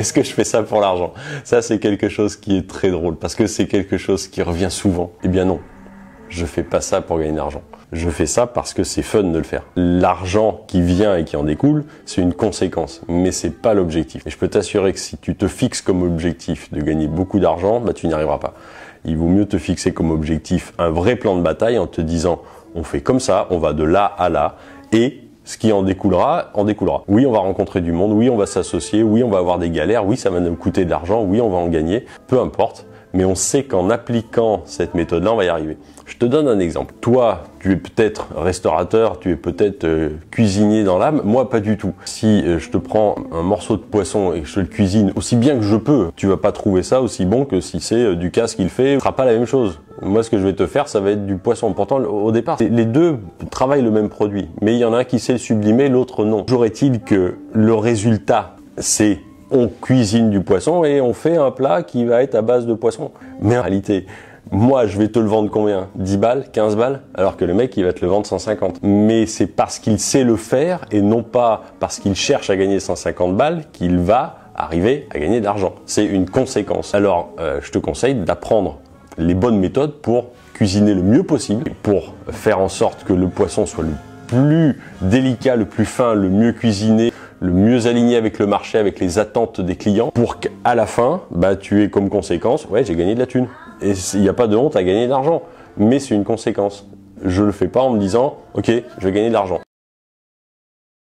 est-ce que je fais ça pour l'argent? Ça, c'est quelque chose qui est très drôle parce que c'est quelque chose qui revient souvent. Eh bien non, je fais pas ça pour gagner de l'argent. Je fais ça parce que c'est fun de le faire. L'argent qui vient et qui en découle, c'est une conséquence, mais c'est pas l'objectif. Et je peux t'assurer que si tu te fixes comme objectif de gagner beaucoup d'argent, bah tu n'y arriveras pas. Il vaut mieux te fixer comme objectif un vrai plan de bataille en te disant on fait comme ça, on va de là à là et ce qui en découlera, en découlera. Oui, on va rencontrer du monde, oui, on va s'associer, oui, on va avoir des galères, oui, ça va nous coûter de l'argent, oui, on va en gagner, peu importe. Mais on sait qu'en appliquant cette méthode-là, on va y arriver. Je te donne un exemple. Toi, tu es peut-être restaurateur, tu es peut-être cuisinier dans l'âme. Moi, pas du tout. Si je te prends un morceau de poisson et que je te le cuisine aussi bien que je peux, tu vas pas trouver ça aussi bon que si c'est du casse qu'il fait. Ce sera pas la même chose. Moi, ce que je vais te faire, ça va être du poisson. Pourtant, au départ, les deux travaillent le même produit. Mais il y en a un qui sait le sublimer, l'autre non. Toujours est-il que le résultat, c'est on cuisine du poisson et on fait un plat qui va être à base de poisson. Mais en réalité, moi, je vais te le vendre combien? 10 balles, 15 balles, alors que le mec, il va te le vendre 150. Mais c'est parce qu'il sait le faire et non pas parce qu'il cherche à gagner 150 balles qu'il va arriver à gagner de l'argent. C'est une conséquence. Alors, je te conseille d'apprendre les bonnes méthodes pour cuisiner le mieux possible, pour faire en sorte que le poisson soit le plus délicat, le plus fin, le mieux cuisiné, le mieux aligné avec le marché, avec les attentes des clients, pour qu'à la fin, bah, tu aies comme conséquence, ouais, j'ai gagné de la thune. Et il n'y a pas de honte à gagner de l'argent, mais c'est une conséquence. Je le fais pas en me disant, ok, je vais gagner de l'argent.